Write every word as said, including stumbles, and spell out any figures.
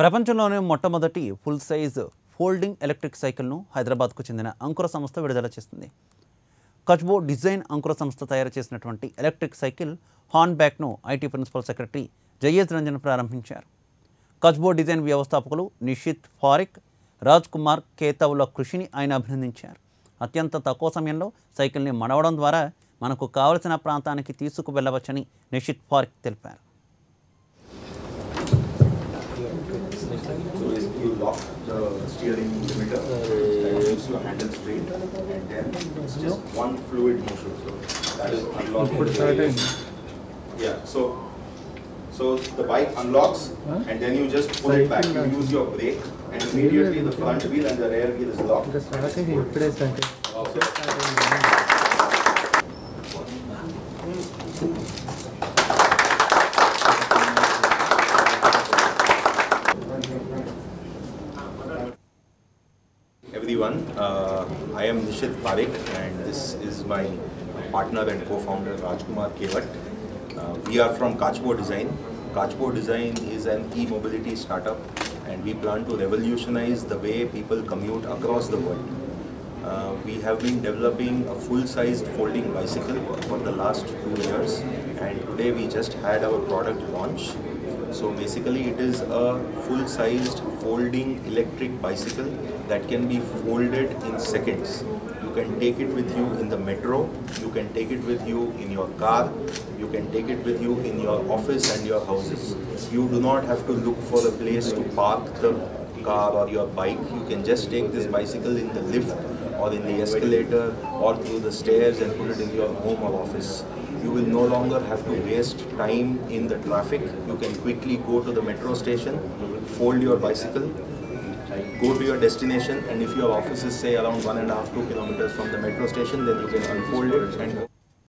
ప్రపంచంలోనే మొట్టమొదటి full size folding electric సైకిల్ను హైదరాబాద్కు చెందిన అంకుర సంస్థ విడుదల చేసింది. కచ్బో డిజైన్ అంకుర సంస్థ తయారు చేసినటువంటి ఎలక్ట్రిక్ సైకిల్ హార్న్ బ్యాక్ను IT principal secretary Jayesh Ranjan ప్రారంభించారు. కచ్బో డిజైన్ వ్యవస్థాపకులు నిషిత్ పారిక్, రాజ్కుమార్ కేవత్ల కృషిని ఆయన అభినందించారు. అత్యంత తక్కువ సమయంలో సైకిల్ని మడవడం ద్వారా మనకు కావలసిన ప్రాంతానికి తీసుకువెళ్ళవచ్చని నిషిత్ పారిక్ తెలిపారు. So the bike unlocks huh? and then you just pull it back. You use your brake and immediately the front wheel and the rear wheel is locked. That's what I think. That's what I think. Everyone, uh, I am Nishit Parekh and this is my partner and co-founder Rajkumar Kewat. Uh, we are from Kachbo Design. Kachbo Design is an e-mobility startup and we plan to revolutionize the way people commute across the world. Uh, we have been developing a full-sized folding bicycle for the last two years and today we just had our product launch. So basically it is a full-sized folding electric bicycle that can be folded in seconds. You can take it with you in the metro, you can take it with you in your car, you can take it with you in your office and your houses. You do not have to look for a place to park the car or your bike. You can just take this bicycle in the lift or in the escalator or through the stairs and put it in your home or office. You will no longer have to waste time in the traffic. You can quickly go to the metro station, fold your bicycle, go to your destination, and if your office is say around one and a half, two kilometers from the metro station, then you can unfold it and go.